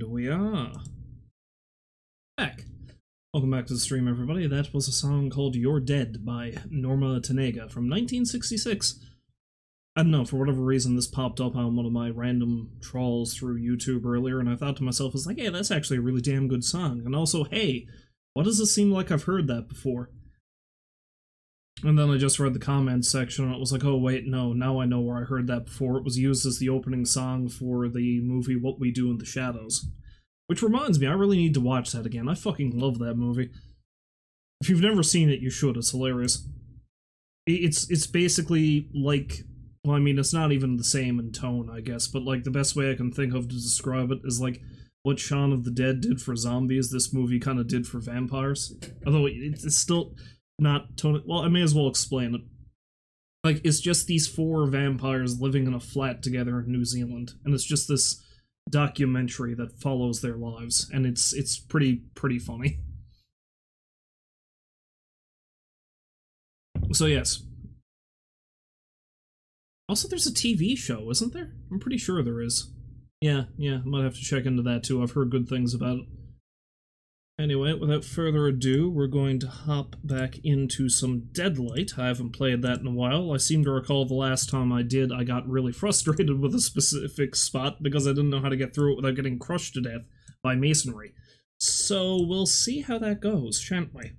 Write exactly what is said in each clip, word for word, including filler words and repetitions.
And we are back. Welcome back to the stream, everybody. That was a song called You're Dead by Norma Tanega from nineteen sixty-six. I don't know, for whatever reason this popped up on one of my random trawls through YouTube earlier, and I thought to myself, I was like, hey, that's actually a really damn good song. And also, hey, why does this seem like I've heard that before? And then I just read the comments section and it was like, oh wait, no, now I know where I heard that before. It was used as the opening song for the movie What We Do in the Shadows. Which reminds me, I really need to watch that again. I fucking love that movie. If you've never seen it, you should. It's hilarious. It's, it's basically like, well, I mean, it's not even the same in tone, I guess, but like the best way I can think of to describe it is like what Shaun of the Dead did for zombies, this movie kind of did for vampires. Although it's still... not Tony. Well, I may as well explain it. Like, it's just these four vampires living in a flat together in New Zealand, and it's just this documentary that follows their lives, and it's it's pretty pretty funny. So yes. Also, there's a T V show, isn't there? I'm pretty sure there is. Yeah, yeah, I might have to check into that too. I've heard good things about it. Anyway, without further ado, we're going to hop back into some Deadlight. I haven't played that in a while. I seem to recall the last time I did, I got really frustrated with a specific spot because I didn't know how to get through it without getting crushed to death by masonry. So we'll see how that goes, shan't we?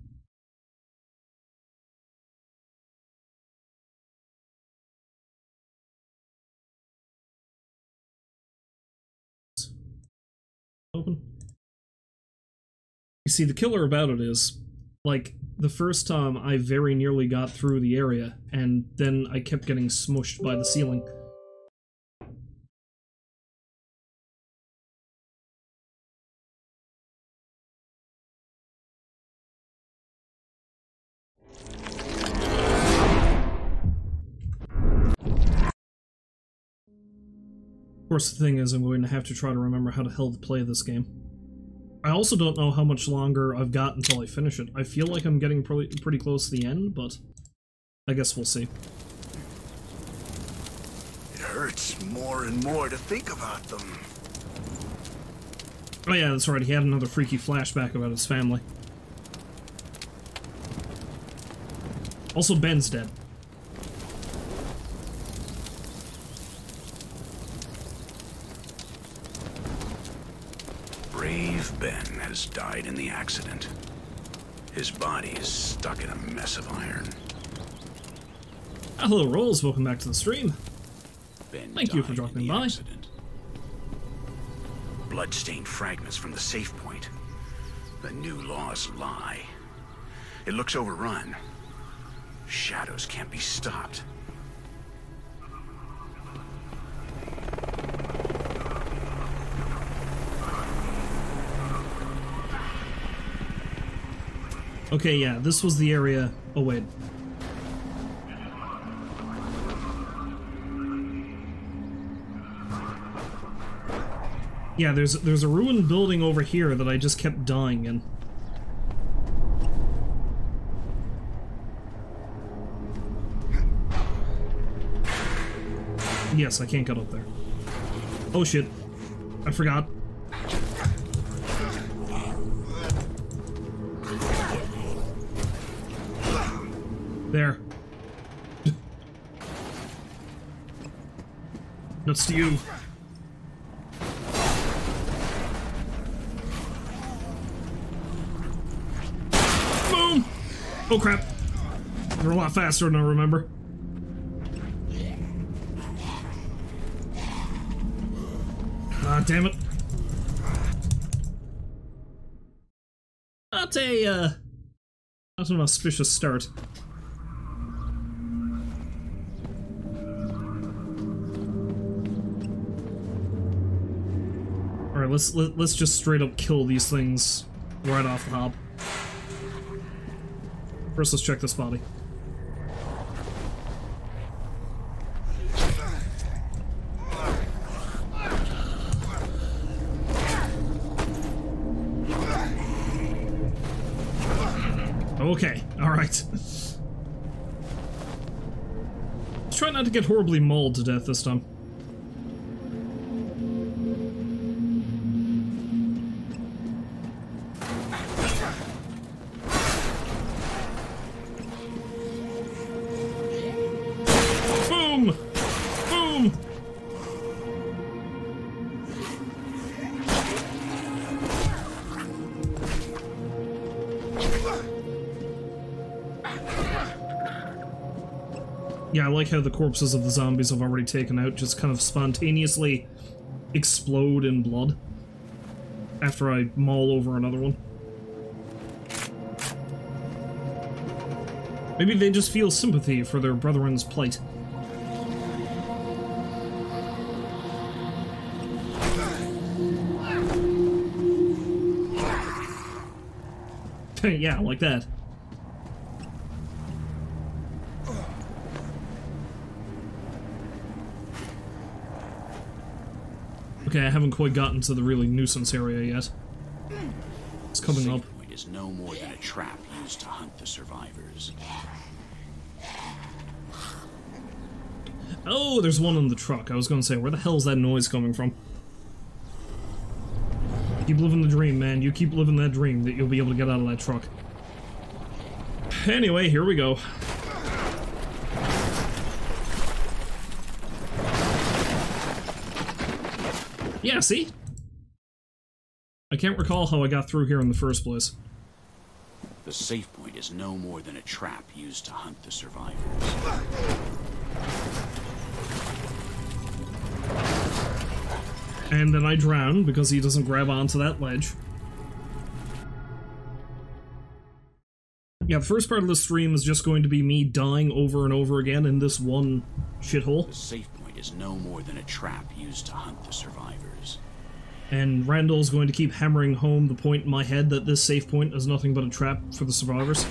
Open. See, the killer about it is, like, the first time I very nearly got through the area, and then I kept getting smushed by the ceiling. Of course, the thing is, I'm going to have to try to remember how the hell to play this game. I also don't know how much longer I've got until I finish it. I feel like I'm getting pretty, pretty close to the end, but I guess we'll see. It hurts more and more to think about them. Oh yeah, that's right, he had another freaky flashback about his family. Also, Ben's dead. Ben has died in the accident. His body is stuck in a mess of iron. Hello, Rolls. Welcome back to the stream. Ben Thank you for dropping by. Accident. Bloodstained fragments from the safe point. The new laws lie. It looks overrun. Shadows can't be stopped. Okay, yeah, this was the area... oh, wait. Yeah, there's there's a ruined building over here that I just kept dying in. Yes, I can't get up there. Oh, shit. I forgot. There. Nuts to you. Boom! Oh crap. They're a lot faster than I remember. Ah, damn it. Not a, uh... not an auspicious start. Let's let, let's just straight up kill these things right off the hop. First, let's check this body. Okay, all right. Let's try not to get horribly mauled to death this time. Yeah, I like how the corpses of the zombies I've already taken out just kind of spontaneously explode in blood after I maul over another one. Maybe they just feel sympathy for their brethren's plight. Yeah, like that. Okay, I haven't quite gotten to the really nuisance area yet. It's coming up. The safe point is no more than a trap used to hunt the survivors. Oh, there's one in the truck. I was gonna say, where the hell's that noise coming from? Keep living the dream, man. You keep living that dream that you'll be able to get out of that truck. Anyway, here we go. Yeah, see? I can't recall how I got through here in the first place. The safe point is no more than a trap used to hunt the survivors. And then I drown because he doesn't grab onto that ledge. Yeah, the first part of the stream is just going to be me dying over and over again in this one shithole. The safe point is no more than a trap used to hunt the survivors. And Randall's going to keep hammering home the point in my head that this safe point is nothing but a trap for the survivors.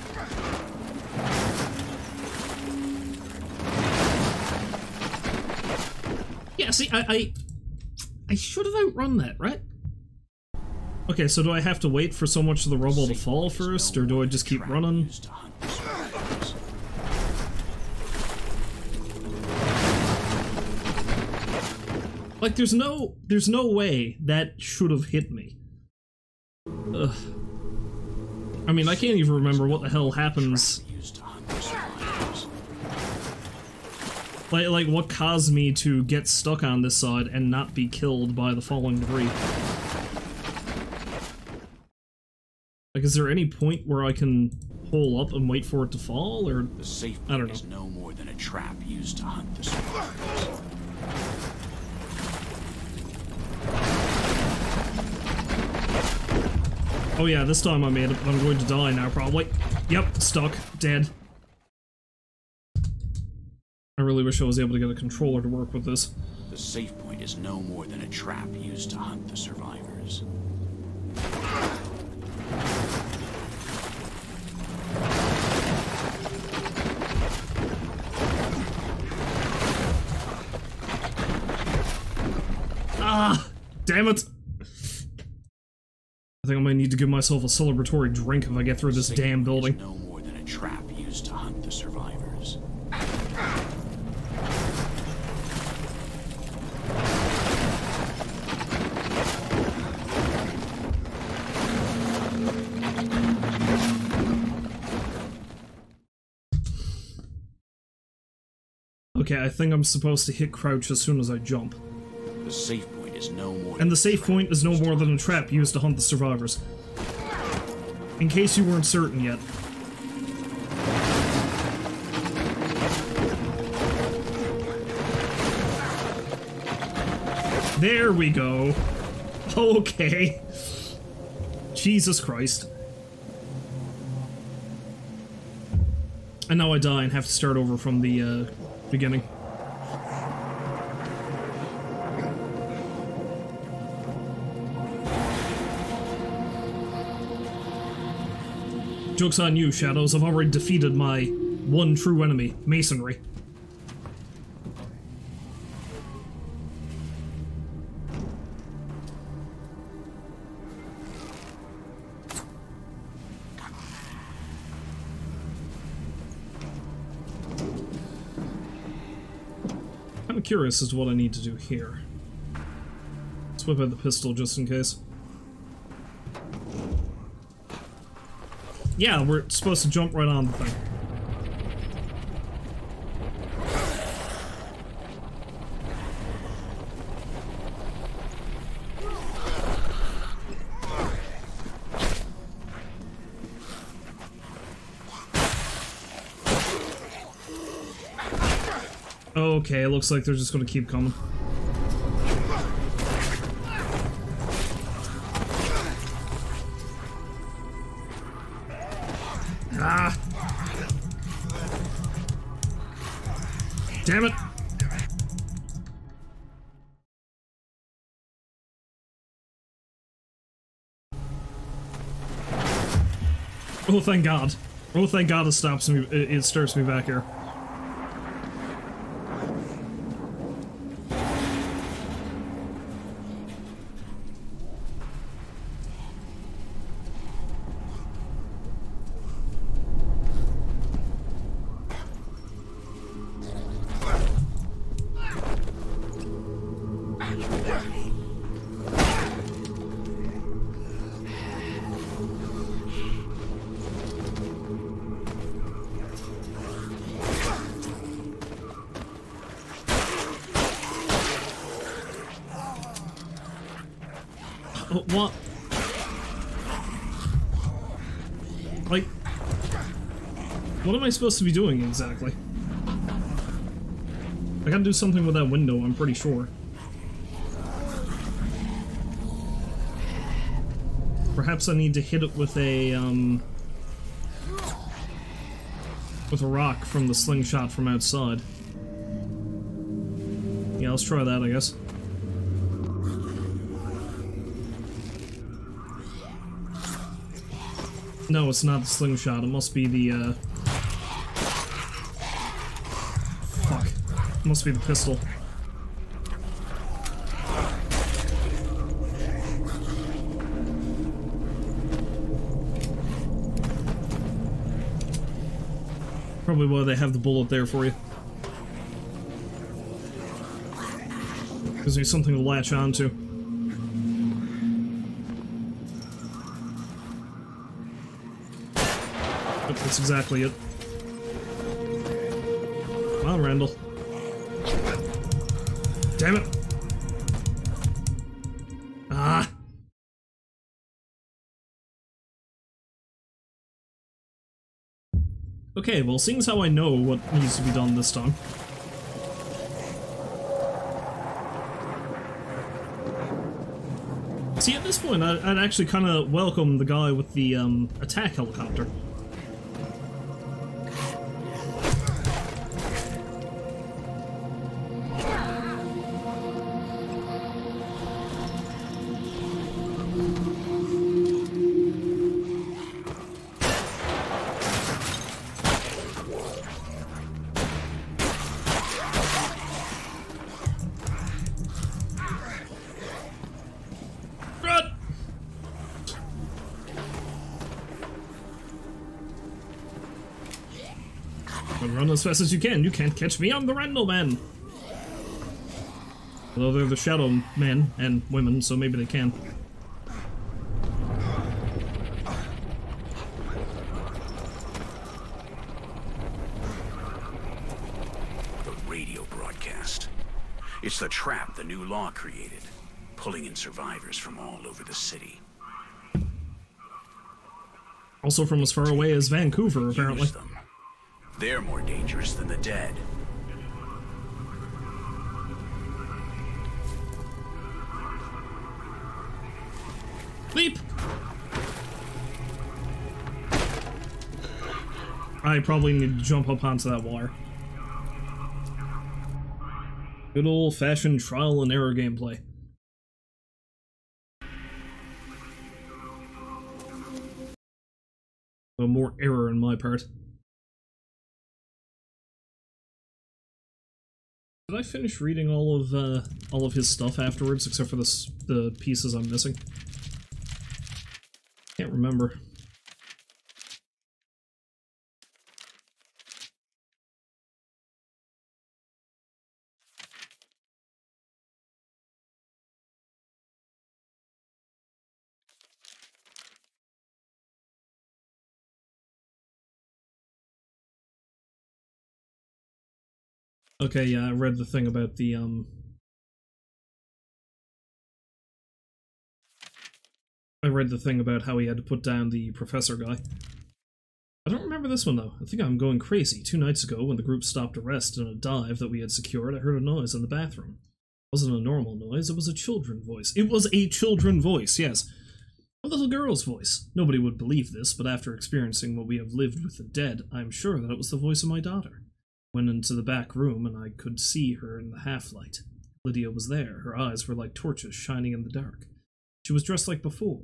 Yeah, see, I... I, I should have outrun that, right? Okay, so do I have to wait for so much of the rubble to fall first, or do I just keep running? Like, there's no, there's no way that should have hit me. Ugh. I mean, I can't even remember what the hell happens. Like, like, what caused me to get stuck on this side and not be killed by the falling debris? Like, is there any point where I can hole up and wait for it to fall, or the safe I don't know. Is no more than a trap used to hunt the survivors. Oh yeah, this time I made it, but I'm going to die now probably. Yep, stuck, dead. I really wish I was able to get a controller to work with this. The safe point is no more than a trap used to hunt the survivors. Ah! Damn it! I think I might need to give myself a celebratory drink if I get through this damn building. No more than a trap used to hunt the survivors. Okay, I think I'm supposed to hit crouch as soon as I jump. The safe point is no more than and the safe point is no more than a trap used to hunt the survivors. In case you weren't certain yet. There we go. Okay. Jesus Christ. And now I die and have to start over from the, uh... beginning. Joke's on you, Shadows. I've already defeated my one true enemy, Masonry. Curious is what I need to do here. Let's whip out the pistol just in case. Yeah, we're supposed to jump right on the thing. Okay, looks like they're just gonna keep coming. Ah! Damn it! Oh, thank God. Oh, thank God it stops me. It, it starts me back here. What? Like, what am I supposed to be doing exactly? I gotta do something with that window, I'm pretty sure. Perhaps I need to hit it with a, um... with a rock from the slingshot from outside. Yeah, let's try that, I guess. No, it's not the slingshot. It must be the, uh... fuck. It must be the pistol. Probably why they have the bullet there for you. Because there's something to latch onto. That's exactly it. Come on, Randall. Damn it! Ah! Okay, well, seeing as how I know what needs to be done this time. See, at this point, I'd, I'd actually kind of welcome the guy with the um, attack helicopter. As fast as you can. You can't catch me. I'm the Randall Man. Although they're the Shadow Men and women, so maybe they can. The radio broadcast. It's the trap the new law created, pulling in survivors from all over the city. Also from as far away as Vancouver, apparently. They're more dangerous than the dead. Leap! I probably need to jump up onto that wire. Good old-fashioned trial and error gameplay. But more error on my part. Did I finish reading all of uh, all of his stuff afterwards, except for this, the pieces I'm missing? Can't remember. Okay, yeah, I read the thing about the, um... I read the thing about how he had to put down the professor guy. I don't remember remember this one, though. I think I'm going crazy. Two nights ago, when the group stopped to rest in a dive that we had secured, I heard a noise in the bathroom. It wasn't a normal noise. It was a children's voice. It was a children's voice, yes. A little girl's voice. Nobody would believe this, but after experiencing what we have lived with the dead, I'm sure that it was the voice of my daughter. Went into the back room, and I could see her in the half-light. Lydia was there. Her eyes were like torches shining in the dark. She was dressed like before,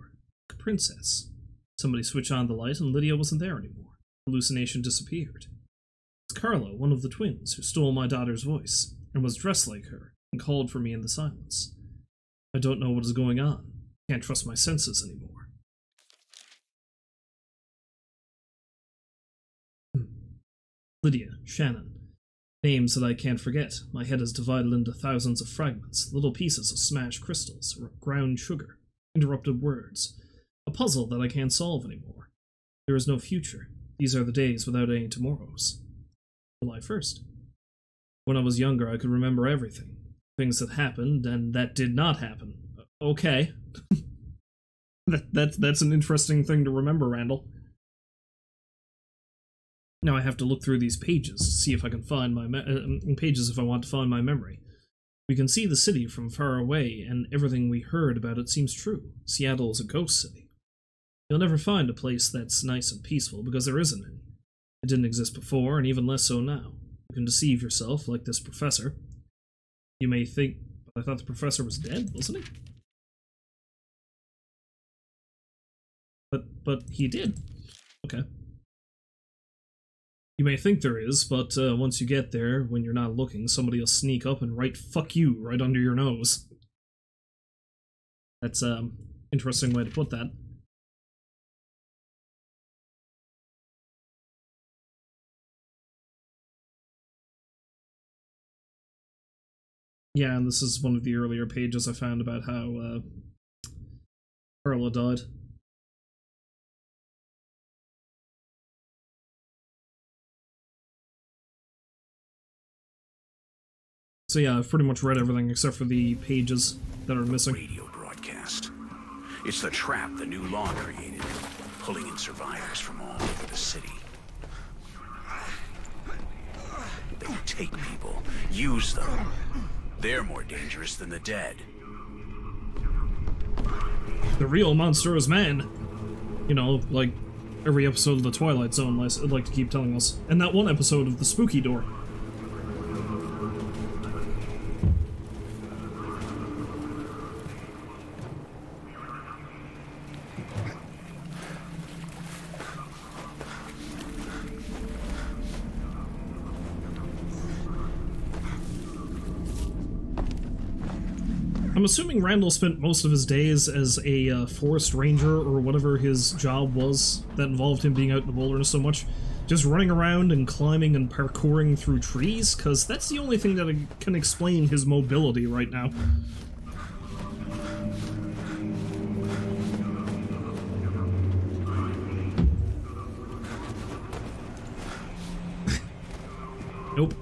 like a princess. Somebody switched on the light, and Lydia wasn't there anymore. Hallucination disappeared. It's Carlo, one of the twins, who stole my daughter's voice, and was dressed like her, and called for me in the silence. I don't know what is going on. Can't trust my senses anymore. Hmm. Lydia, Shannon. Names that I can't forget. My head is divided into thousands of fragments, little pieces of smashed crystals, ground sugar, interrupted words. A puzzle that I can't solve anymore. There is no future. These are the days without any tomorrows. July first. When I was younger, I could remember everything. Things that happened, and that did not happen. Okay. that, that, that's an interesting thing to remember, Randall. Now I have to look through these pages to see if I can find my me uh, pages if I want to find my memory. We can see the city from far away, and everything we heard about it seems true. Seattle is a ghost city. You'll never find a place that's nice and peaceful, because there isn't any. It didn't exist before, and even less so now. You can deceive yourself, like this professor. You may think, but I thought the professor was dead, wasn't he? But, but he did. Okay. You may think there is, but uh, once you get there, when you're not looking, somebody will sneak up and write "fuck you" right under your nose. That's an um, interesting way to put that. Yeah, and this is one of the earlier pages I found about how uh, Carla died. So yeah, I've pretty much read everything except for the pages that are missing. Radio broadcast. It's the trap the new law created, pulling in survivors from all over the city. They take people, use them. They're more dangerous than the dead. The real monster is man. You know, like every episode of The Twilight Zone, I'd like to keep telling us. And that one episode of The Spooky Door. I'm assuming Randall spent most of his days as a uh, forest ranger or whatever his job was that involved him being out in the wilderness so much. Just running around and climbing and parkouring through trees, because that's the only thing that can explain his mobility right now. Nope.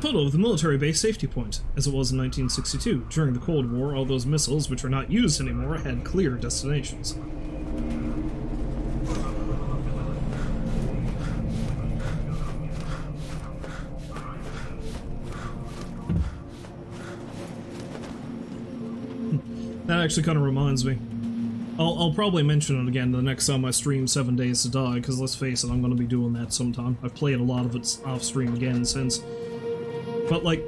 Photo of the military base safety point, as it was in nineteen sixty-two. During the Cold War, all those missiles, which are not used anymore, had clear destinations. That actually kind of reminds me. I'll, I'll probably mention it again the next time I stream Seven Days to Die, because let's face it, I'm going to be doing that sometime. I've played a lot of it off-stream again since. But, like,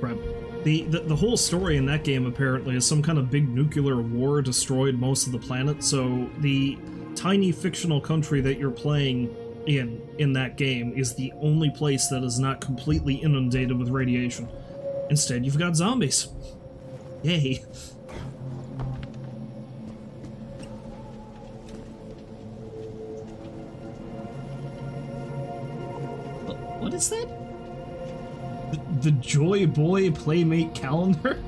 crap. The, the, the whole story in that game, apparently, is some kind of big nuclear war destroyed most of the planet, so the tiny fictional country that you're playing in, in that game, is the only place that is not completely inundated with radiation. Instead, you've got zombies. Yay. What is that? The Joy Boy Playmate Calendar?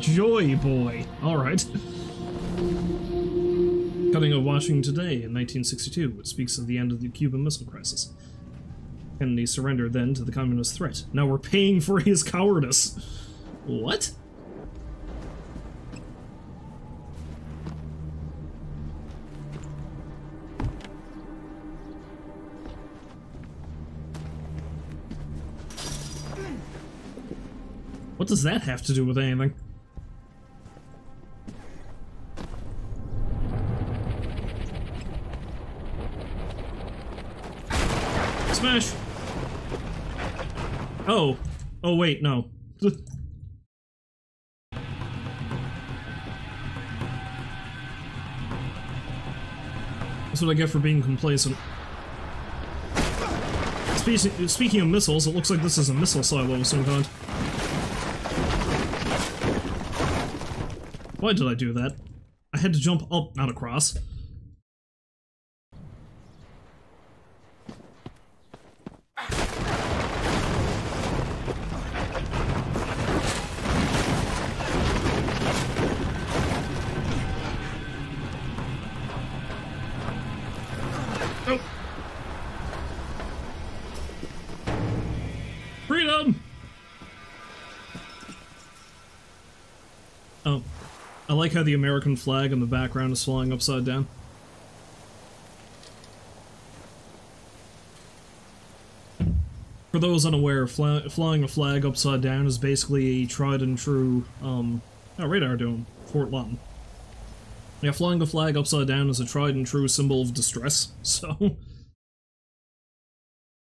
Joy Boy. Alright. Cutting of Washington Today in nineteen sixty-two, which speaks of the end of the Cuban Missile Crisis. Kennedy surrendered then to the communist threat. Now we're paying for his cowardice. What? What does that have to do with anything? Smash! Oh. Oh wait, no. That's what I get for being complacent. Spe- speaking of missiles, it looks like this is a missile silo of some kind. Why did I do that? I had to jump up, not across. I like how the American flag in the background is flying upside down. For those unaware, fly flying a flag upside down is basically a tried and true, um, oh, radar dome, Fort Lawton. Yeah, flying a flag upside down is a tried and true symbol of distress, so. It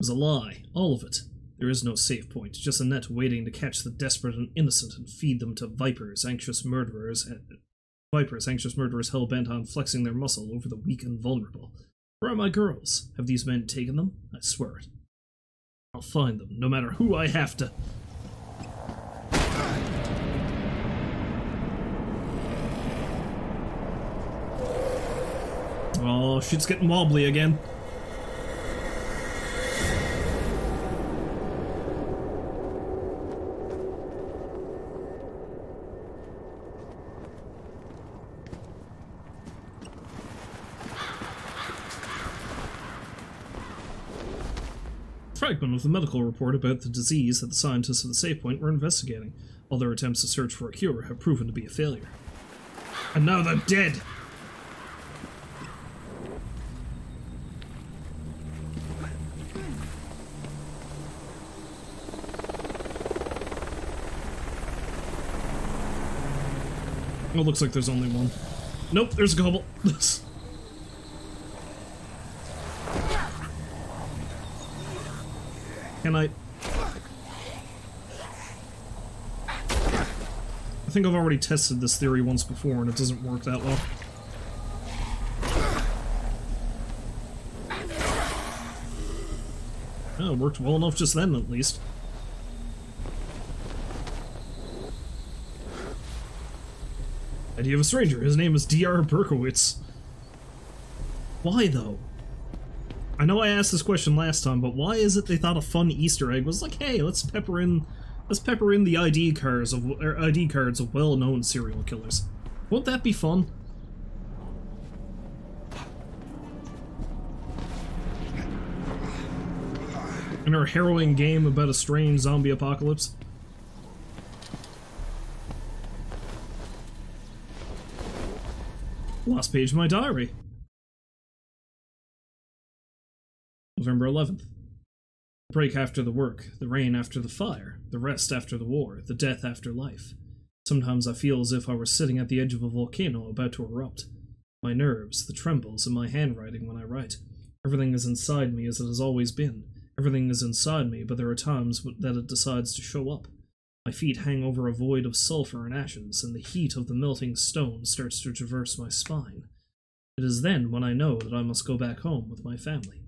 was a lie, all of it. There is no safe point, just a net waiting to catch the desperate and innocent and feed them to vipers, anxious murderers, and vipers, anxious murderers hell-bent on flexing their muscle over the weak and vulnerable. Where are my girls? Have these men taken them? I swear it. I'll find them, no matter who I have to. Oh, shit's getting wobbly again. Of the medical report about the disease that the scientists of the Safe Point were investigating. All their attempts to search for a cure have proven to be a failure. And now they're dead! Well, it looks like there's only one. Nope, there's a couple. Can I? I think I've already tested this theory once before and it doesn't work that well. Oh, it worked well enough just then, at least. Idea of a stranger. His name is D R Berkowitz. Why, though? I know I asked this question last time, but why is it they thought a fun Easter egg was like, hey, let's pepper in, let's pepper in the I D cards of or I D cards of well-known serial killers. Won't that be fun? In our harrowing game about a strange zombie apocalypse. Last page of my diary. November eleventh. The break after the work, the rain after the fire, the rest after the war, the death after life. Sometimes I feel as if I were sitting at the edge of a volcano about to erupt. My nerves, the trembles in my handwriting when I write. Everything is inside me as it has always been. Everything is inside me, but there are times that it decides to show up. My feet hang over a void of sulfur and ashes, and the heat of the melting stone starts to traverse my spine. It is then when I know that I must go back home with my family.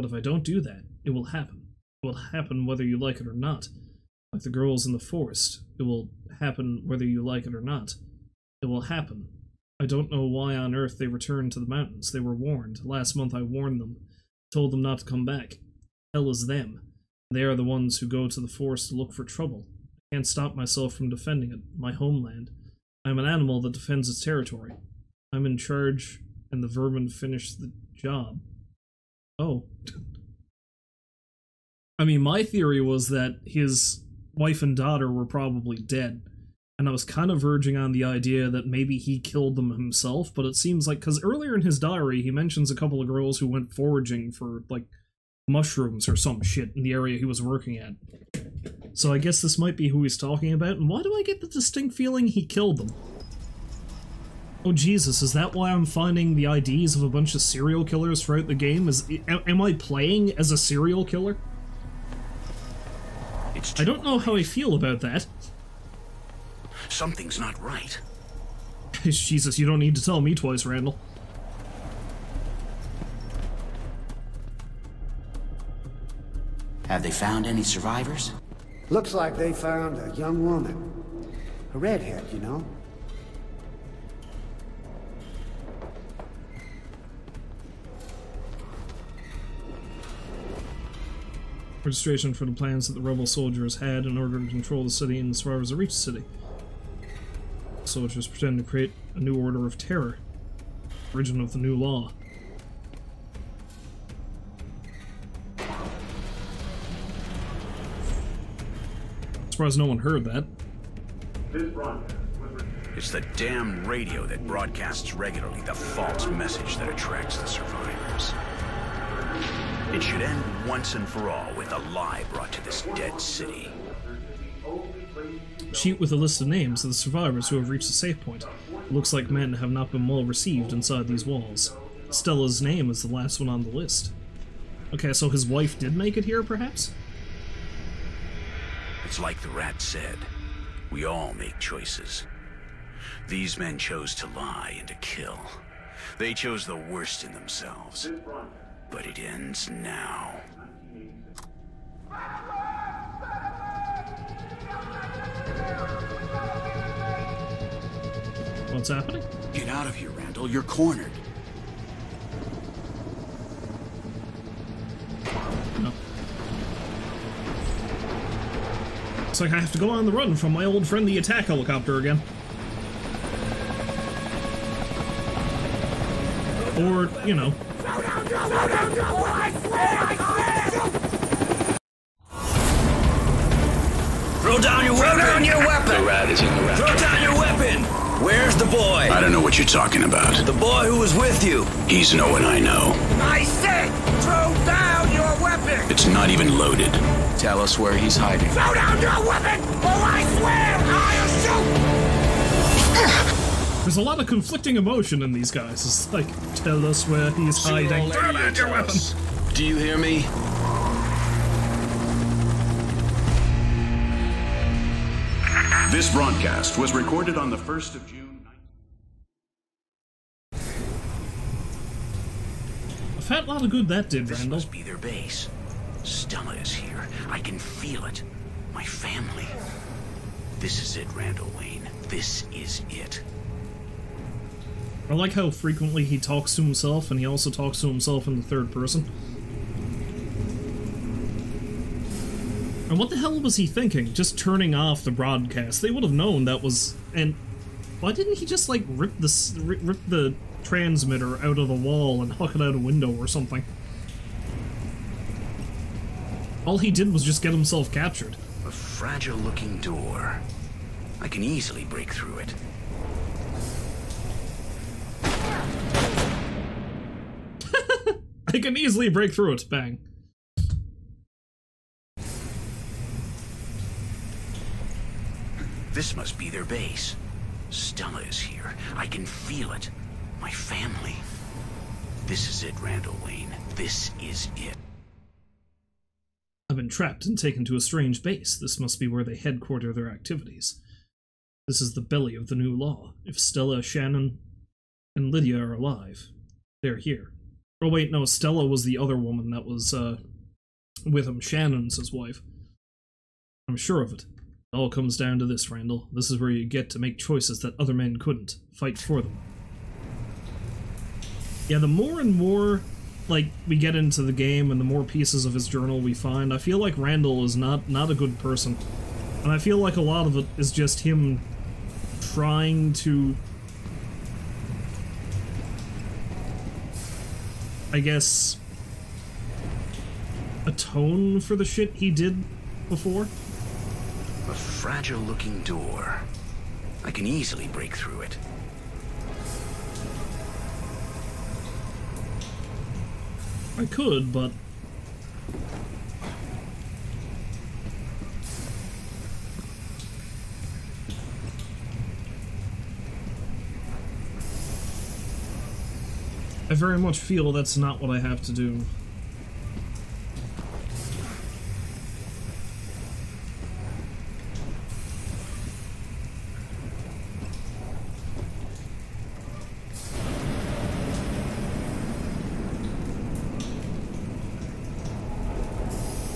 But if I don't do that, it will happen. It will happen whether you like it or not. Like the girls in the forest, it will happen whether you like it or not. It will happen. I don't know why on earth they returned to the mountains. They were warned. Last month I warned them. Told them not to come back. Hell is them. They are the ones who go to the forest to look for trouble. I can't stop myself from defending it, my homeland. I am an animal that defends its territory. I'm in charge, and the vermin finish the job. Oh. I mean, my theory was that his wife and daughter were probably dead, and I was kind of verging on the idea that maybe he killed them himself, but it seems like, because earlier in his diary he mentions a couple of girls who went foraging for, like, mushrooms or some shit in the area he was working at. So I guess this might be who he's talking about, and why do I get the distinct feeling he killed them? Oh Jesus, is that why I'm finding the I Ds of a bunch of serial killers throughout the game? Is, am I playing as a serial killer? I don't know how I feel about that. Something's not right. Jesus, you don't need to tell me twice, Randall. Have they found any survivors? Looks like they found a young woman. A redhead, you know. Registration for the plans that the rebel soldiers had in order to control the city and the survivors that reached the city. Soldiers pretend to create a new order of terror. Origin of the new law. Surprised no one heard that. It's the damn radio that broadcasts regularly the false message that attracts the survivors. It should end once and for all with a lie brought to this dead city. Sheet with a list of names of the survivors who have reached the safe point. It looks like men have not been well received inside these walls. Stella's name is the last one on the list. Okay, so his wife did make it here, perhaps? It's like the rat said. We all make choices. These men chose to lie and to kill. They chose the worst in themselves. But it ends now. What's happening? Get out of here, Randall. You're cornered. No. It's like I have to go on the run from my old friend the attack helicopter again. Or, you know. Throw down your weapon! Throw down your weapon! The rat is in the rat. Throw down your weapon! Where's the boy? I don't know what you're talking about. The boy who was with you. He's no one I know. I said, throw down your weapon! It's not even loaded. Tell us where he's hiding. Throw down your weapon, or I swear I'll shoot! There's a lot of conflicting emotion in these guys. It's like, tell us where he's hiding. Throw down your weapon! Do you hear me? This broadcast was recorded on the first of June. A fat lot of good that did, Randall. This must be their base. Stella is here. I can feel it. My family. This is it, Randall Wayne. This is it. I like how frequently he talks to himself, and he also talks to himself in the third person. And what the hell was he thinking? Just turning off the broadcast. They would have known that was... And why didn't he just, like, rip the, rip the transmitter out of the wall and huck it out a window or something? All he did was just get himself captured. A fragile-looking door. I can easily break through it. I can easily break through it. Bang. This must be their base. Stella is here. I can feel it. My family. This is it, Randall Wayne. This is it. I've been trapped and taken to a strange base. This must be where they headquarter their activities. This is the belly of the new law. If Stella, Shannon, and Lydia are alive, they're here. Oh wait, no, Stella was the other woman that was, uh, with him. Shannon's his wife. I'm sure of it. It all comes down to this, Randall. This is where you get to make choices that other men couldn't. Fight for them. Yeah, the more and more, like, we get into the game and the more pieces of his journal we find, I feel like Randall is not, not a good person. And I feel like a lot of it is just him trying to... I guess, atone for the shit he did before? A fragile-looking door. I can easily break through it. I could, but... I very much feel that's not what I have to do.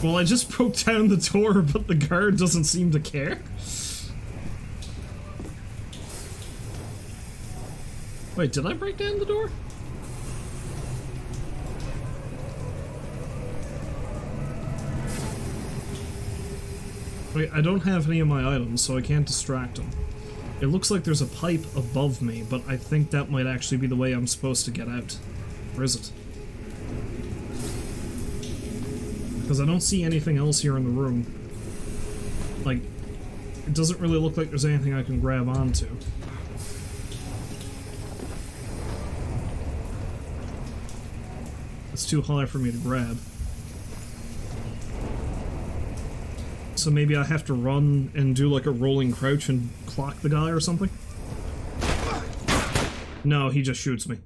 Well, I just broke down the door, but the guard doesn't seem to care. Wait, did I break down the door? Wait, I don't have any of my items, so I can't distract him. It looks like there's a pipe above me, but I think that might actually be the way I'm supposed to get out. Or is it? Because I don't see anything else here in the room. Like, it doesn't really look like there's anything I can grab onto. It's too high for me to grab. So maybe I have to run and do like a rolling crouch and clock the guy or something? No, he just shoots me.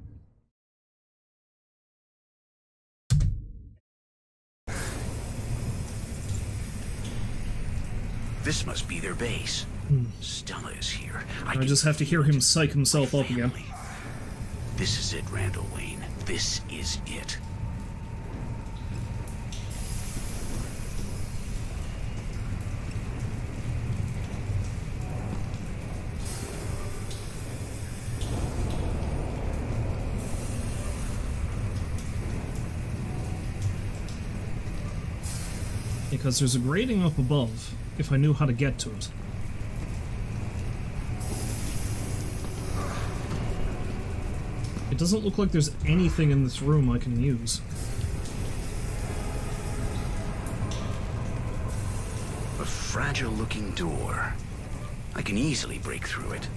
This must be their base. Hmm. Stella is here. I, I just have to hear him psych himself up again. This is it, Randall Wayne. This is it. Because there's a grating up above, if I knew how to get to it. It doesn't look like there's anything in this room I can use. A fragile-looking door. I can easily break through it.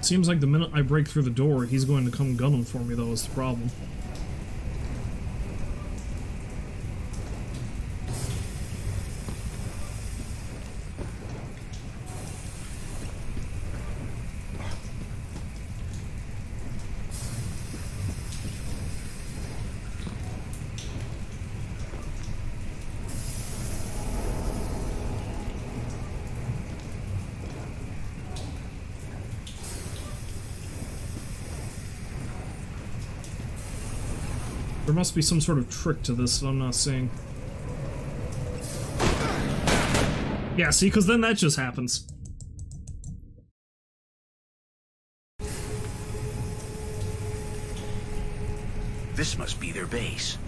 Seems like the minute I break through the door, he's going to come gunning for me, though, is the problem. There must be some sort of trick to this that I'm not seeing. Yeah, see, because then that just happens. This must be their base.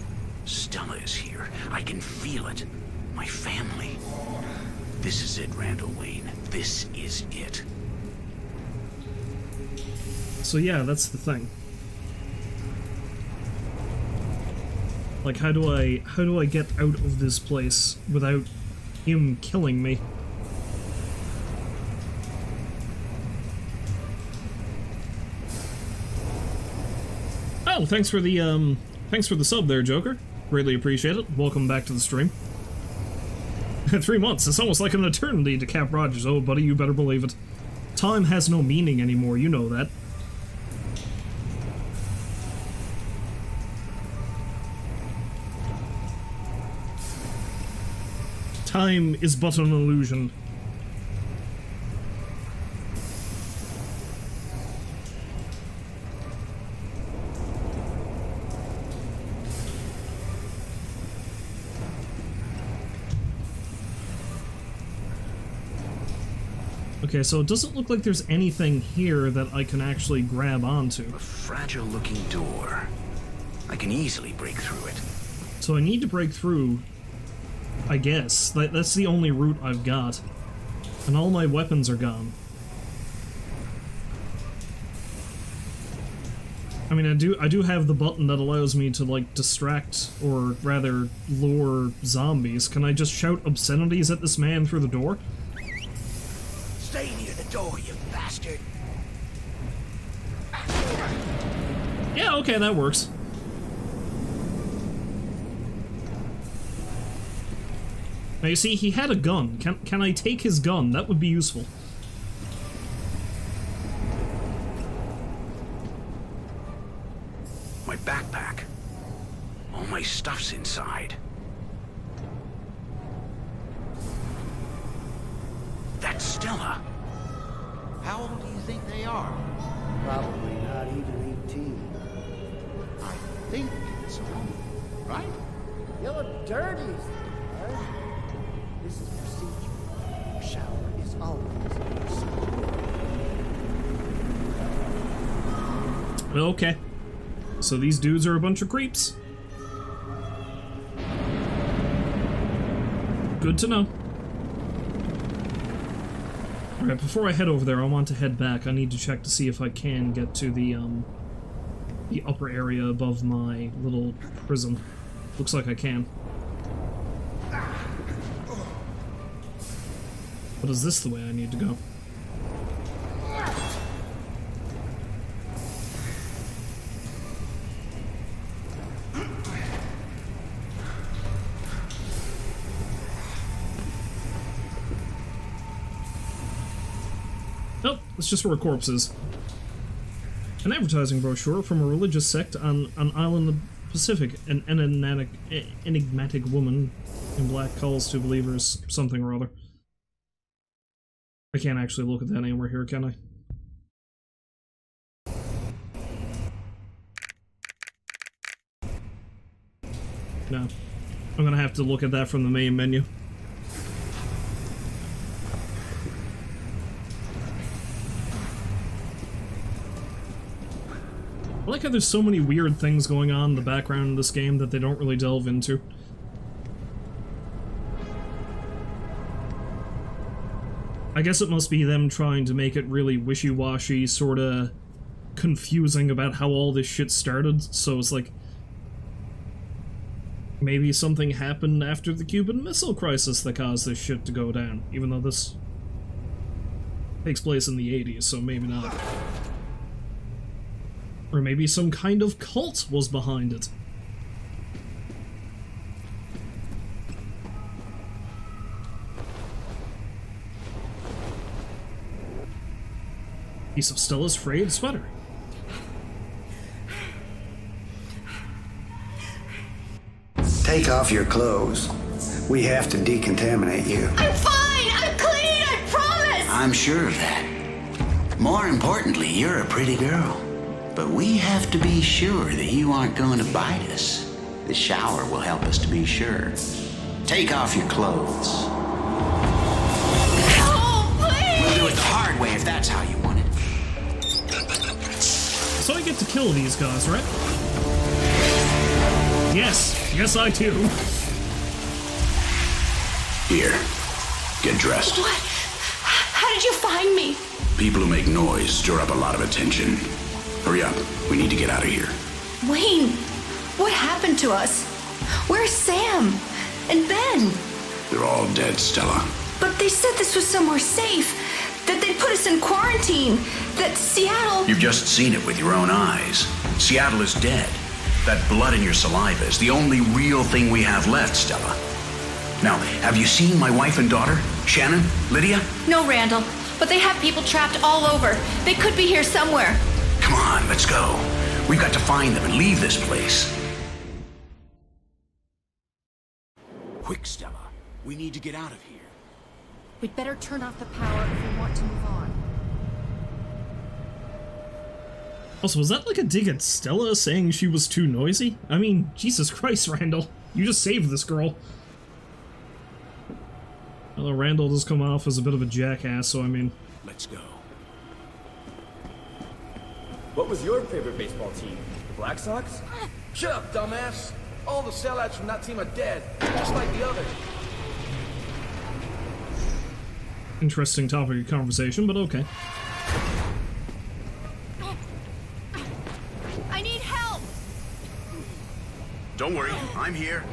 Stella is here. I can feel it. My family. This is it, Randall Wayne. This is it. So yeah, that's the thing. Like, how do I, how do I get out of this place without him killing me? Oh, thanks for the, um, thanks for the sub there, Joker. Greatly appreciate it. Welcome back to the stream. Three months, it's almost like an eternity to Cap Rogers. Oh, buddy, you better believe it. Time has no meaning anymore, you know that. Time is but an illusion. Okay, so it doesn't look like there's anything here that I can actually grab onto. A fragile-looking door. I can easily break through it. So I need to break through... I guess. That, that's the only route I've got. And all my weapons are gone. I mean, I do I do have the button that allows me to, like, distract, or rather, lure zombies. Can I just shout obscenities at this man through the door? Stay near the door, you bastard! Yeah, okay, that works. Now, you see, he had a gun. Can, can I take his gun? That would be useful. Stella. How old do you think they are? Probably not even eighteen. I think it's wrong, right? You look dirty, sir. This is procedure. Your shower is always okay. So these dudes are a bunch of creeps. Good to know. Alright, before I head over there, I want to head back. I need to check to see if I can get to the, um, the upper area above my little prison. Looks like I can. But is this the way I need to go? Nope, it's just where corpses. An advertising brochure from a religious sect on an island of Pacific, an enigmatic, enigmatic woman in black calls to believers something or other. I can't actually look at that anywhere here, can I? No. I'm gonna have to look at that from the main menu. I like how there's so many weird things going on in the background of this game that they don't really delve into. I guess it must be them trying to make it really wishy-washy, sorta confusing about how all this shit started, so it's like maybe something happened after the Cuban Missile Crisis that caused this shit to go down, even though this takes place in the eighties, so maybe not. Or maybe some kind of cult was behind it. Piece of Stella's frayed sweater. Take off your clothes. We have to decontaminate you. I'm fine! I'm clean! I promise! I'm sure of that. More importantly, you're a pretty girl. But we have to be sure that you aren't going to bite us. The shower will help us to be sure. Take off your clothes. Oh, please! We'll do it the hard way if that's how you want it. So I get to kill these guys, right? Yes. Yes, I do. Here. Get dressed. What? How did you find me? People who make noise stir up a lot of attention. Hurry up. We need to get out of here. Wayne, what happened to us? Where's Sam? And Ben? They're all dead, Stella. But they said this was somewhere safe. That they'd put us in quarantine. That Seattle... You've just seen it with your own eyes. Seattle is dead. That blood in your saliva is the only real thing we have left, Stella. Now, have you seen my wife and daughter? Shannon? Lydia? No, Randall. But they have people trapped all over. They could be here somewhere. Come on, let's go. We've got to find them and leave this place. Quick, Stella. We need to get out of here. We'd better turn off the power if we want to move on. Also, was that like a dig at Stella saying she was too noisy? I mean, Jesus Christ, Randall. You just saved this girl. Although Randall does come off as a bit of a jackass, so I mean... Let's go. What was your favorite baseball team? The Black Sox? Shut up, dumbass! All the sellouts from that team are dead, just like the others. Interesting topic of conversation, but okay. I need help! Don't worry, I'm here.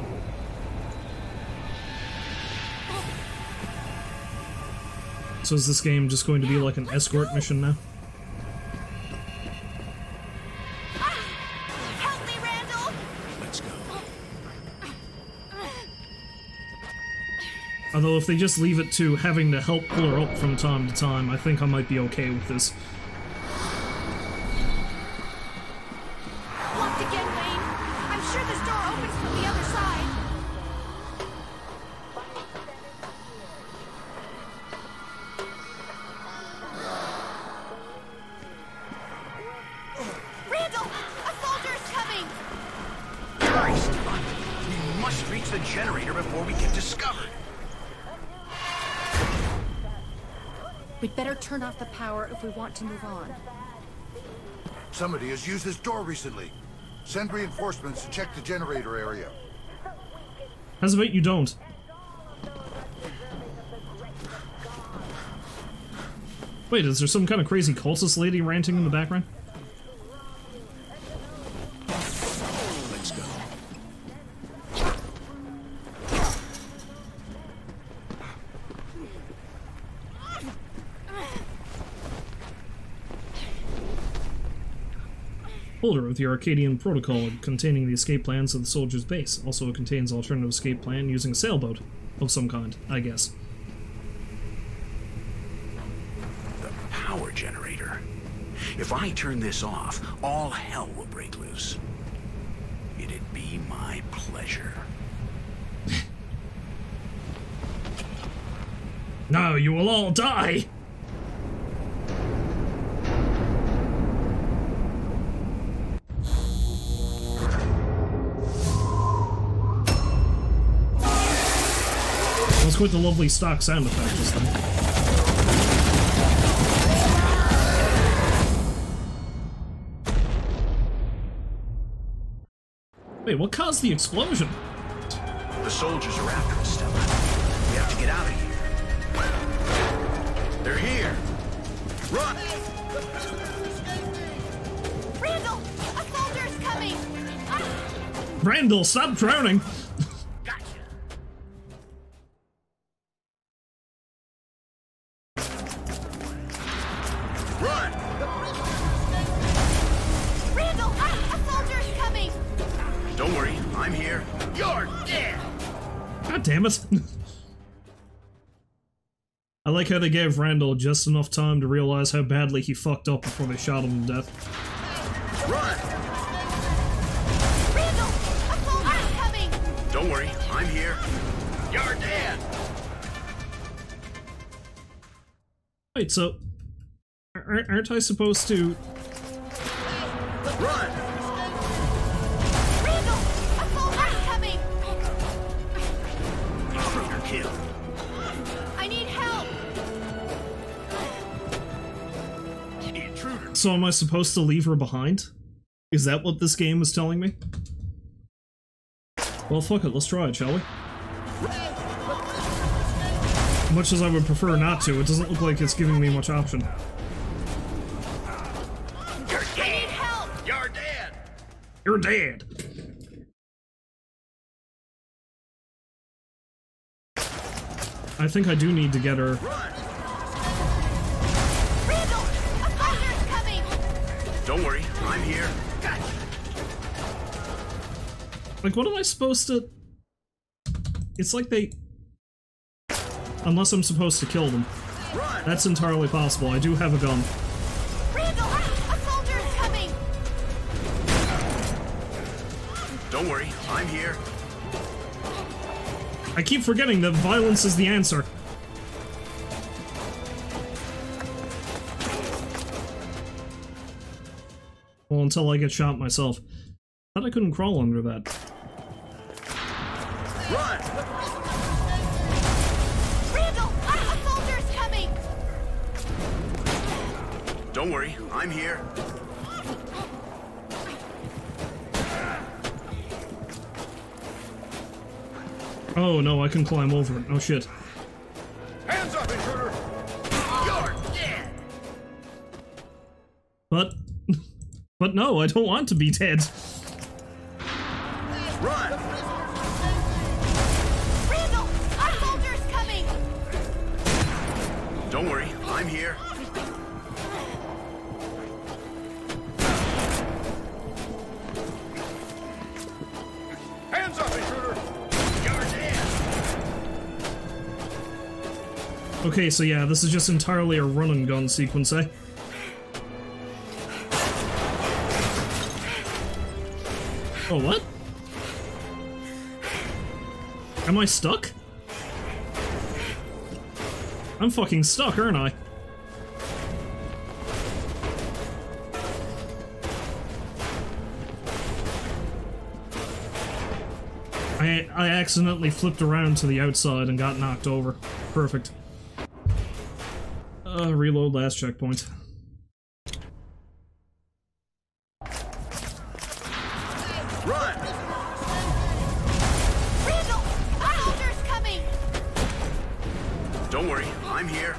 So is this game just going to be like an escort mission now? Although if they just leave it to having to help pull her up from time to time, I think I might be okay with this. Locked again, Wayne. I'm sure this door opens from the other side. We'd better turn off the power if we want to move on. Somebody has used this door recently. Send reinforcements to check the generator area. As of it, you don't. Wait, is there some kind of crazy cultist lady ranting in the background? Let's go. Folder with the Arcadian Protocol containing the escape plans of the soldier's base. Also, it contains alternative escape plan using a sailboat of some kind, I guess. Generator. If I turn this off, all hell will break loose. It'd be my pleasure. Now you will all die! Let's quit the lovely stock sound effect this time. Wait, what caused the explosion? The soldiers are after us, Stella. We have to get out of here. They're here. Run! The prisoner's escaping! Randall! A soldier's coming! Ah! Randall, stop drowning! I like how they gave Randall just enough time to realize how badly he fucked up before they shot him to death. Run! Randall! A soldier's coming! Don't worry, I'm here. You're dead! Wait, so... aren't I supposed to... Run! So am I supposed to leave her behind? Is that what this game is telling me? Well, fuck it, let's try it, shall we? Much as I would prefer not to, it doesn't look like it's giving me much option. You're dead! Help! You're dead! You're dead! I think I do need to get her... Don't worry, I'm here. Gotcha. Like, what am I supposed to... It's like they... Unless I'm supposed to kill them. Run. That's entirely possible. I do have a gun. Randall, a soldier is coming! Don't worry, I'm here. I keep forgetting that violence is the answer. Well, until I get shot myself. Thought I couldn't crawl under that. Run! Randall! A soldier's coming! Don't worry, I'm here. Oh no, I can climb over it. Oh shit. Hands up, intruder! You're dead! But... But no, I don't want to be dead. Run! Randall, our soldier's coming! Don't worry, I'm here. Hands up, intruder! You're dead! Okay, so yeah, this is just entirely a run and gun sequence, eh? Oh, what? Am I stuck? I'm fucking stuck, aren't I? I I accidentally flipped around to the outside and got knocked over. Perfect. Uh, reload last checkpoint. Run! Randall! Our hunter's coming! Don't worry, I'm here.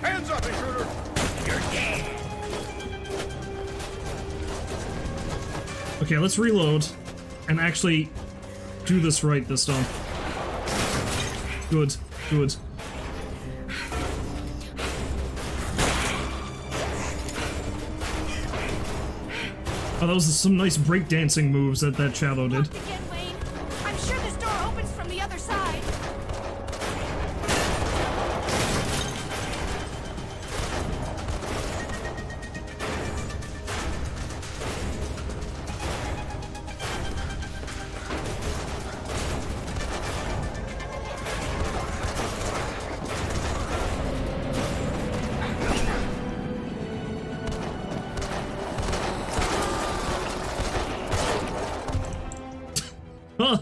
Hands up, intruder! You're dead! Okay, let's reload and actually do this right this time. Good, good. Oh, that was some nice breakdancing moves that that Shadow did. Again, Wayne. I'm sure this door opens from the other side.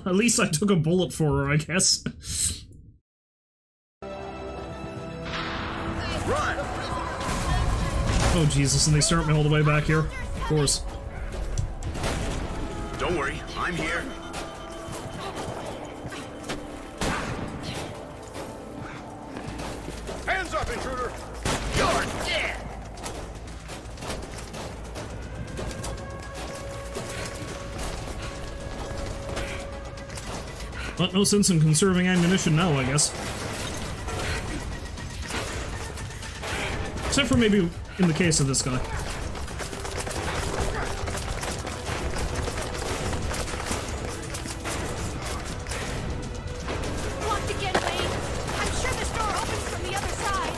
At least I took a bullet for her, I guess. Run! Oh Jesus, and they start me all the way back here. Of course. Don't worry, I'm here. Hands up, intruder! You're dead! But no sense in conserving ammunition now, I guess. Except for maybe in the case of this guy. Locked again, Wayne. I'm sure this door opens from the other side.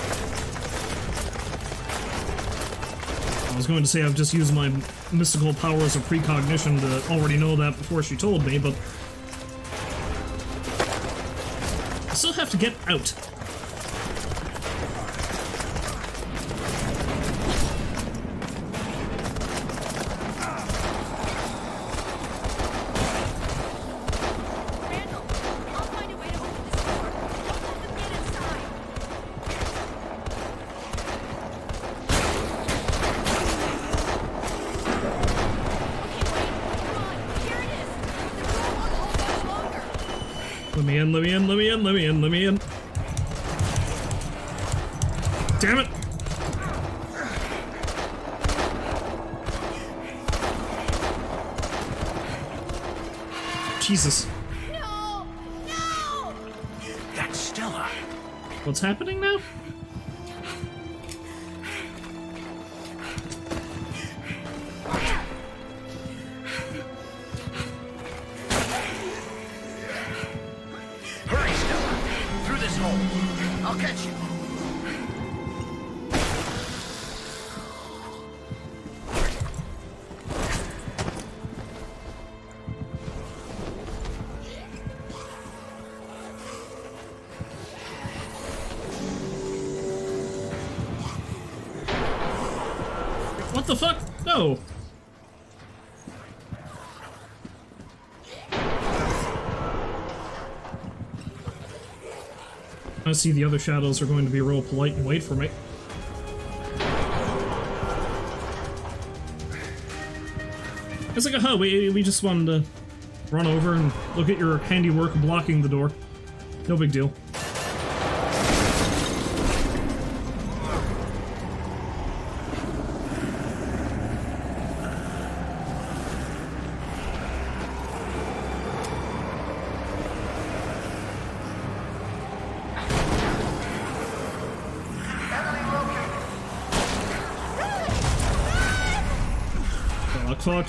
I was going to say I've just used my mystical powers of precognition to already know that before she told me, but still have to get out. Randall, I'll find a way to open this door. Don't let them get inside. Let me in, let me in, let me in, let me in. Let me in. Damn it! Jesus. No! No! That's Stella. What's happening now? What the fuck? No! I see the other shadows are going to be real polite and wait for me. It's like, aha, we, we just wanted to run over and look at your handiwork blocking the door. No big deal. Fuck,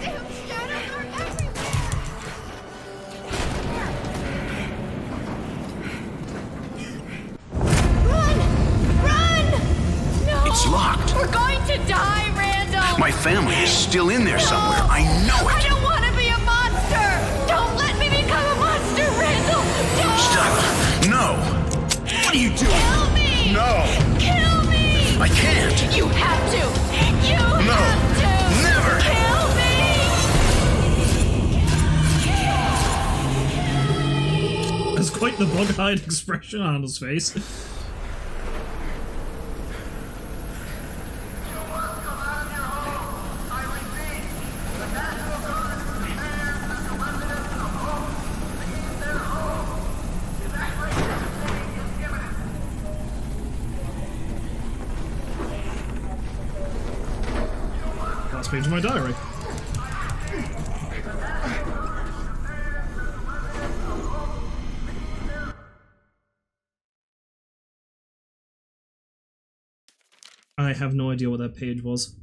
Damn shadows are everywhere! Run! Run! No! It's locked! We're going to die, Randall! My family is still in there somewhere. I know it. I don't want to be a monster. Don't You have to! You no, have to! Never! Kill me! That's quite the bug-eyed expression on his face. Page of my diary. I have no idea what that page was.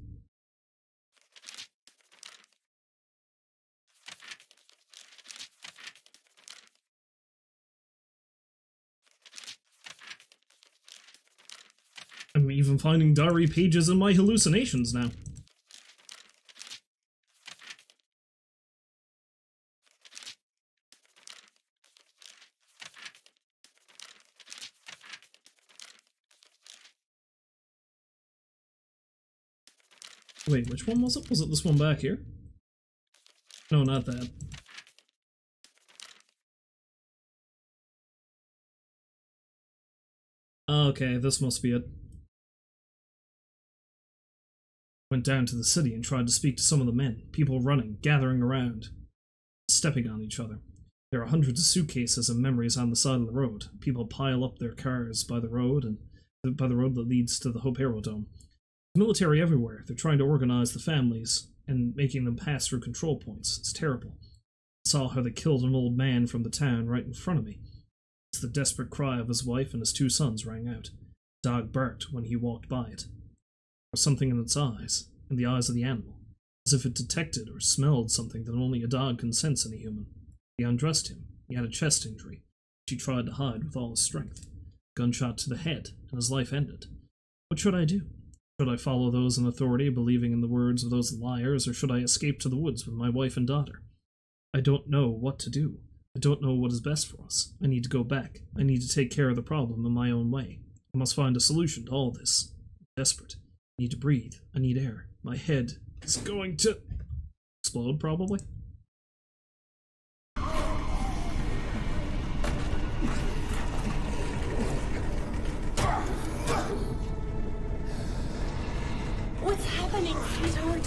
I'm even finding diary pages in my hallucinations now. Wait, which one was it? Was it this one back here? No, not that. Okay, this must be it. Went down to the city and tried to speak to some of the men. People running, gathering around, stepping on each other. There are hundreds of suitcases and memories on the side of the road. People pile up their cars by the road and by the road that leads to the Hope Aerodome. Military everywhere. They're trying to organize the families and making them pass through control points. It's terrible. I saw how they killed an old man from the town right in front of me. It's the desperate cry of his wife and his two sons rang out. The dog barked when he walked by it. There was something in its eyes, in the eyes of the animal, as if it detected or smelled something that only a dog can sense in a human. They undressed him. He had a chest injury, which he tried to hide with all his strength. Gunshot to the head, and his life ended. What should I do? Should I follow those in authority, believing in the words of those liars, or should I escape to the woods with my wife and daughter? I don't know what to do. I don't know what is best for us. I need to go back. I need to take care of the problem in my own way. I must find a solution to all this. I'm desperate. I need to breathe. I need air. My head is going to explode, probably. What's happening, sweetheart?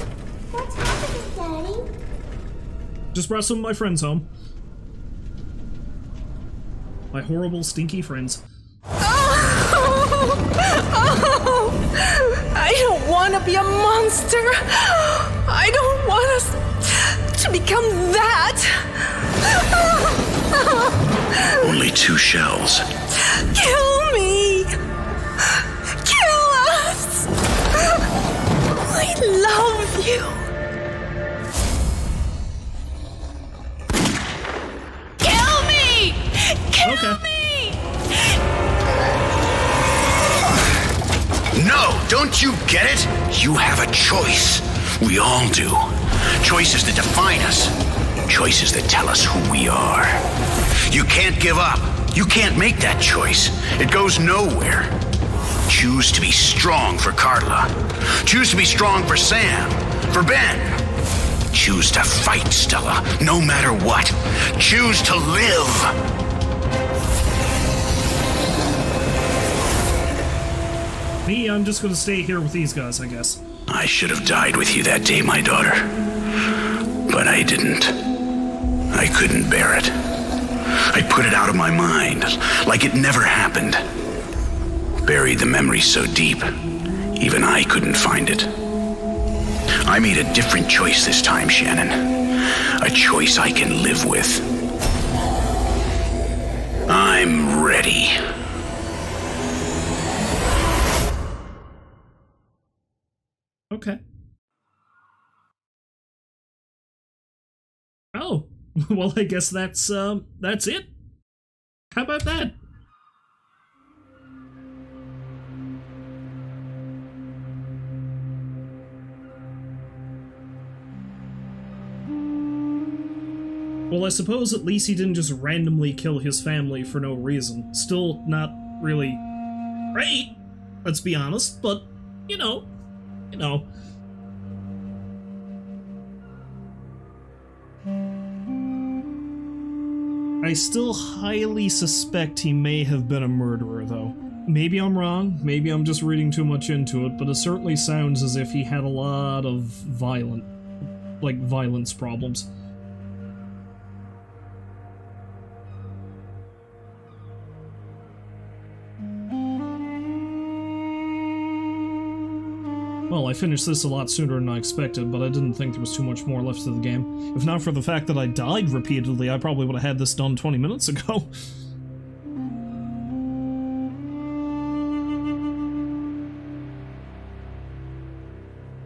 What's happening, Daddy? Just brought some of my friends home. My horrible, stinky friends. Oh! Oh! I don't want to be a monster. I don't want us to become that. Only two shells. Kill me. Kill us. I love you! Kill me! Kill okay. me! No! Don't you get it? You have a choice. We all do. Choices that define us. Choices that tell us who we are. You can't give up. You can't make that choice. It goes nowhere. Choose to be strong for Carla. Choose to be strong for Sam, for Ben. Choose to fight, Stella, no matter what. Choose to live. Me, I'm just gonna stay here with these guys, I guess. I should have died with you that day, my daughter. But I didn't. I couldn't bear it. I put it out of my mind, like it never happened. Buried the memory so deep, even I couldn't find it. I made a different choice this time, Shannon. A choice I can live with. I'm ready. Okay. Oh, well, I guess that's, um, that's it. How about that? Well, I suppose at least he didn't just randomly kill his family for no reason. Still not really great, let's be honest, but, you know, you know. I still highly suspect he may have been a murderer, though. Maybe I'm wrong, maybe I'm just reading too much into it, but it certainly sounds as if he had a lot of violent, like, violence problems. Well, I finished this a lot sooner than I expected, but I didn't think there was too much more left to the game. If not for the fact that I died repeatedly, I probably would have had this done twenty minutes ago.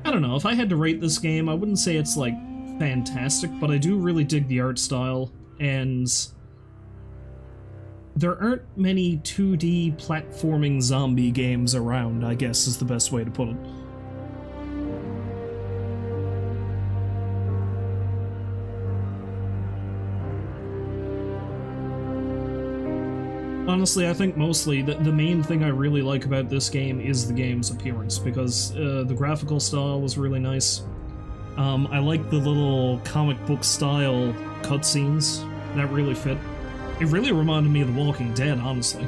I don't know, if I had to rate this game, I wouldn't say it's, like, fantastic, but I do really dig the art style, and there aren't many two D platforming zombie games around, I guess is the best way to put it. Honestly, I think mostly the, the main thing I really like about this game is the game's appearance, because uh, the graphical style was really nice. Um, I like the little comic book style cutscenes. That really fit. It really reminded me of The Walking Dead, honestly.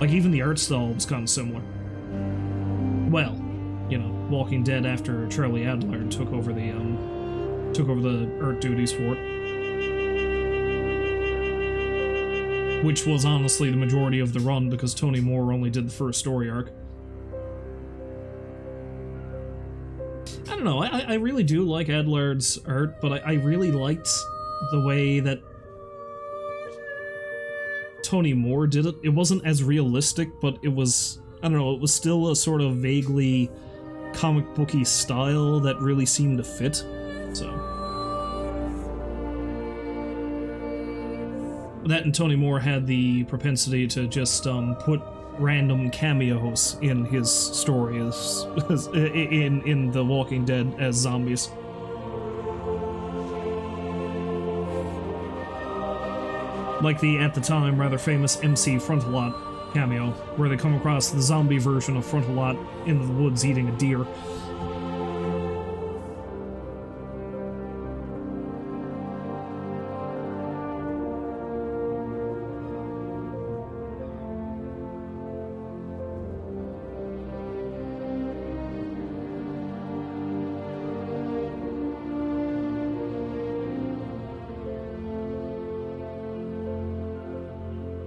Like, even the art style was kind of similar. Well, you know, Walking Dead after Charlie Adler took over the, um, took over the art duties for it. Which was honestly the majority of the run, because Tony Moore only did the first story arc. I don't know, I, I really do like Adler's art, but I, I really liked the way that Tony Moore did it. It wasn't as realistic, but it was, I don't know, it was still a sort of vaguely comic booky style that really seemed to fit, so. That and Tony Moore had the propensity to just um, put random cameos in his stories, in, in The Walking Dead as zombies. Like the, at the time, rather famous M C Frontalot cameo, where they come across the zombie version of Frontalot in the woods eating a deer.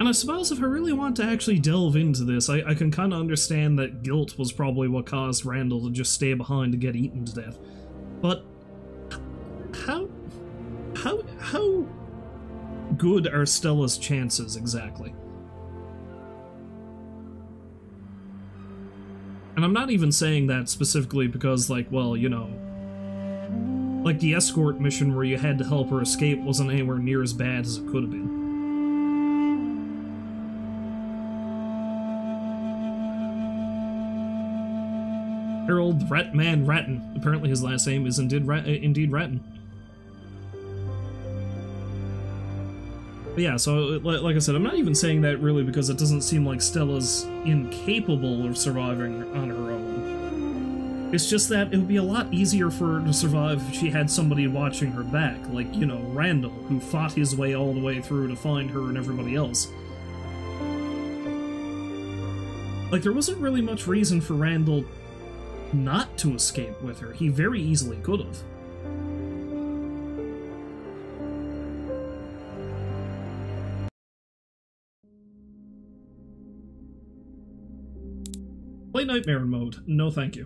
I suppose if I really want to actually delve into this, I, I can kind of understand that guilt was probably what caused Randall to just stay behind to get eaten to death. But how, how, how good are Stella's chances exactly? And I'm not even saying that specifically because, like, well, you know, like the escort mission where you had to help her escape wasn't anywhere near as bad as it could have been. Harold Ratman Ratton. Apparently his last name is indeed, Rat indeed Ratton. But yeah, so like I said, I'm not even saying that really because it doesn't seem like Stella's incapable of surviving on her own. It's just that it would be a lot easier for her to survive if she had somebody watching her back, like, you know, Randall, who fought his way all the way through to find her and everybody else. Like, there wasn't really much reason for Randall not to escape with her. He very easily could have. Play Nightmare mode. No thank you.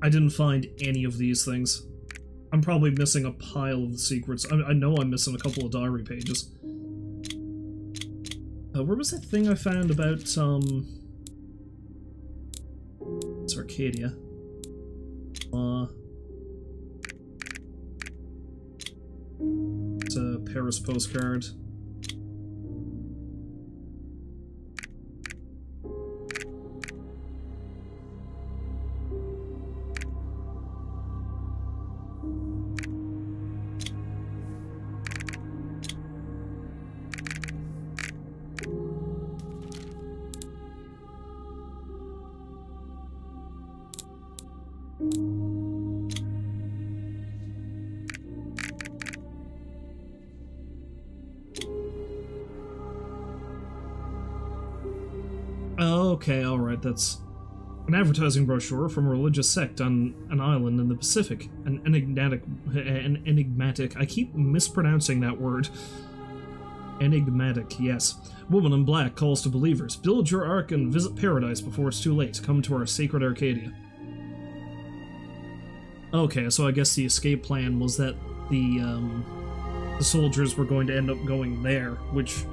I didn't find any of these things. I'm probably missing a pile of the secrets. I, I know I'm missing a couple of diary pages. Uh, where was that thing I found about, um... it's Arcadia. Uh... It's a Paris postcard. Okay, alright, that's... An advertising brochure from a religious sect on an island in the Pacific. An enigmatic... An enigmatic... I keep mispronouncing that word. Enigmatic, yes. Woman in black calls to believers. Build your ark and visit paradise before it's too late. Come to our sacred Arcadia. Okay, so I guess the escape plan was that the, um, the soldiers were going to end up going there, which...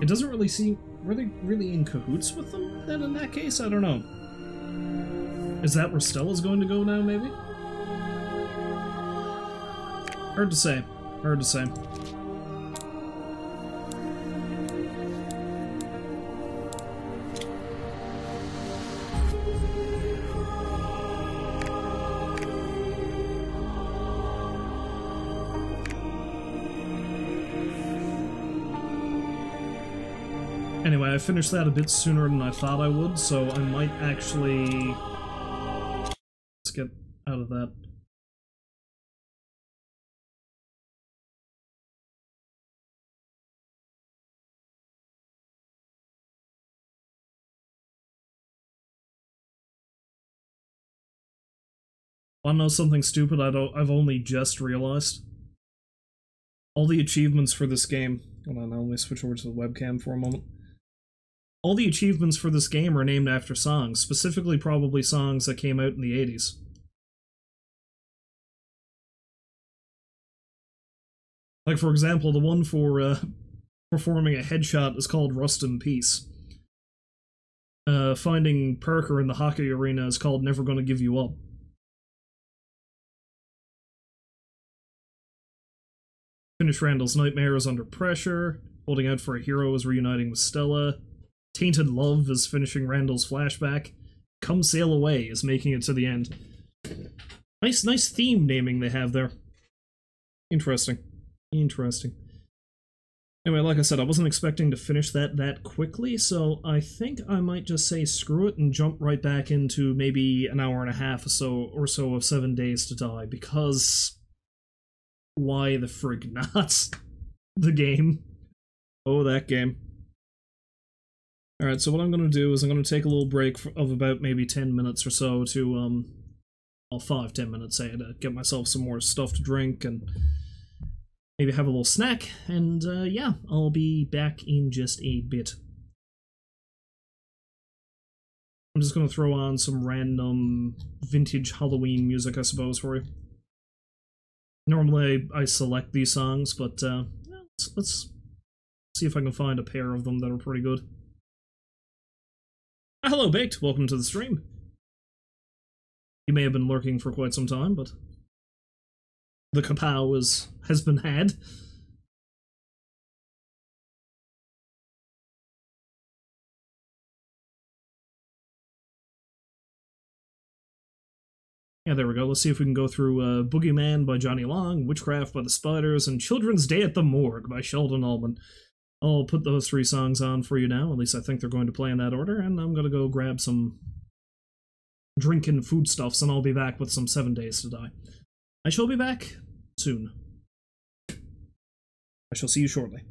It doesn't really seem... Were they really in cahoots with them then in that case? I don't know. Is that where Stella's going to go now, maybe? Hard to say. Hard to say. Anyway, I finished that a bit sooner than I thought I would, so I might actually... Let's get out of that. Wanna know something stupid I don't, I've only just realized? All the achievements for this game... Hold on, I'll only switch over to the webcam for a moment. All the achievements for this game are named after songs, specifically probably songs that came out in the eighties. Like, for example, the one for uh, performing a headshot is called Rust in Peace. Uh, finding Parker in the hockey arena is called Never Gonna Give You Up. Finish Randall's Nightmare is Under Pressure. Holding Out for a Hero is reuniting with Stella. Tainted Love is finishing Randall's flashback. Come Sail Away is making it to the end. Nice, nice theme naming they have there. Interesting. Interesting. Anyway, like I said, I wasn't expecting to finish that that quickly, so I think I might just say screw it and jump right back into maybe an hour and a half or so, or so of Seven Days to Die, because... Why the frig not? The game. Oh, that game. Alright, so what I'm going to do is I'm going to take a little break of about maybe ten minutes or so to, um, well, five, ten minutes, say, to get myself some more stuff to drink and maybe have a little snack, and, uh, yeah, I'll be back in just a bit. I'm just going to throw on some random vintage Halloween music, I suppose, for you. Normally I select these songs, but, uh, let's, let's see if I can find a pair of them that are pretty good. Hello, Baked! Welcome to the stream. You may have been lurking for quite some time, but the kapow is, has been had. Yeah, there we go. Let's see if we can go through uh, Boogeyman by Johnny Long, Witchcraft by The Spiders, and Children's Day at the Morgue by Sheldon Alban. I'll put those three songs on for you now, at least I think they're going to play in that order, and I'm gonna go grab some drinking foodstuffs, and I'll be back with some Seven Days to Die. I shall be back soon. I shall see you shortly.